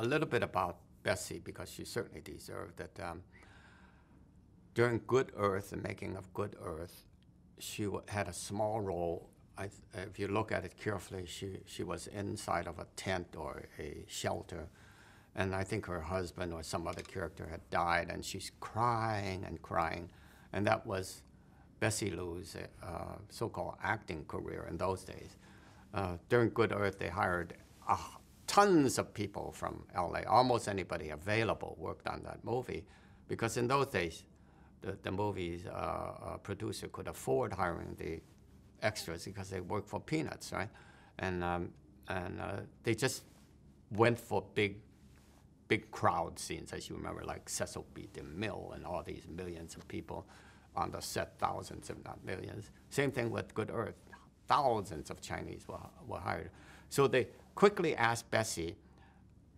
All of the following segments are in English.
a little bit about Bessie, because she certainly deserved it. During Good Earth, the making of Good Earth, she had a small role. If you look at it carefully, she was inside of a tent or a shelter, and I think her husband or some other character had died, and she's crying and crying, and that was Bessie Loo's so-called acting career in those days. During Good Earth, they hired tons of people from LA. Almost anybody available worked on that movie, because in those days, the movie's producer could afford hiring the extras because they worked for peanuts, right? And they just went for big crowd scenes, as you remember, like Cecil B. DeMille and all these millions of people on the set, thousands if not millions. Same thing with Good Earth. Thousands of Chinese were hired. So they quickly asked Bessie,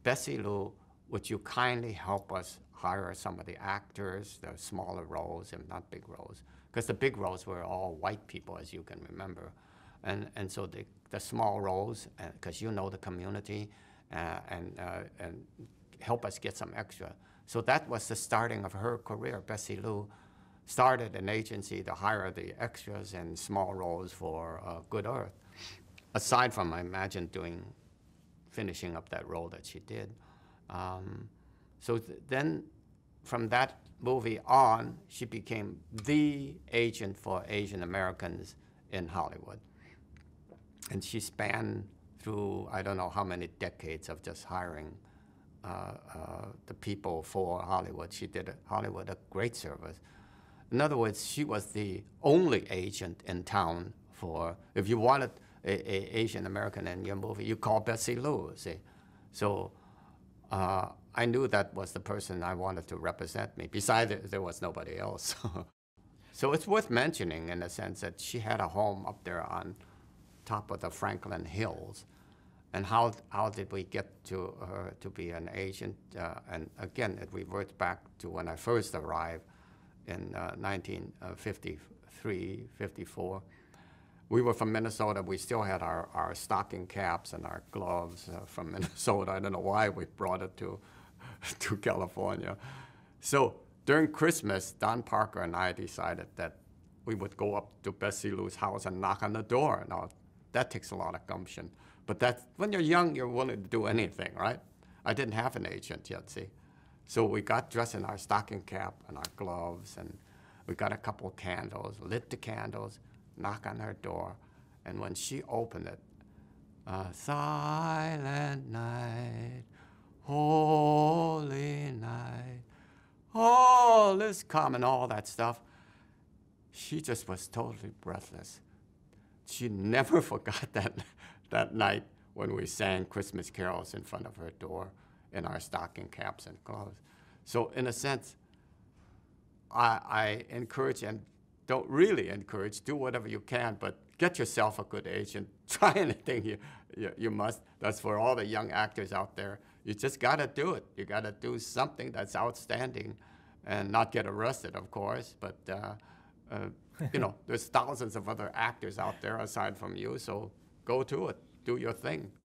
"Bessie Loo, would you kindly help us hire some of the actors, the smaller roles, if not big roles?" Because the big roles were all white people, as you can remember. And so the small roles, because you know the community, and help us get some extra. So that was the starting of her career. Bessie Loo started an agency to hire the extras and small roles for Good Earth, aside from, I imagine, finishing up that role that she did. So then from that movie on, she became the agent for Asian Americans in Hollywood. And she spanned through, I don't know how many decades of just hiring the people for Hollywood. She did Hollywood a great service. In other words, she was the only agent in town for, if you wanted an Asian American in your movie, you call Bessie Loo, see? So I knew that was the person I wanted to represent me. Besides, there was nobody else. So it's worth mentioning in the sense that she had a home up there on top of the Franklin Hills. And how did we get to her to be an agent? And again, it reverts back to when I first arrived in 1953, 54. We were from Minnesota. We still had our stocking caps and our gloves from Minnesota. I don't know why we brought it to California. So during Christmas, Don Parker and I decided that we would go up to Bessie Loo's house and knock on the door. Now, that takes a lot of gumption. But that's, when you're young, you're willing to do anything, right? I didn't have an agent yet, see? So we got dressed in our stocking cap and our gloves, and we got a couple of candles, lit the candles, knock on her door, and when she opened it, silent night, holy night, all is calm and all that stuff, she just was totally breathless. She never forgot that night when we sang Christmas carols in front of her door in our stocking caps and gloves. So in a sense, I encourage and don't really encourage, do whatever you can, but get yourself a good agent. Try anything you must. That's for all the young actors out there. You just got to do it. You got to do something that's outstanding and not get arrested, of course. But, you know, there's thousands of other actors out there aside from you, so go to it. Do your thing.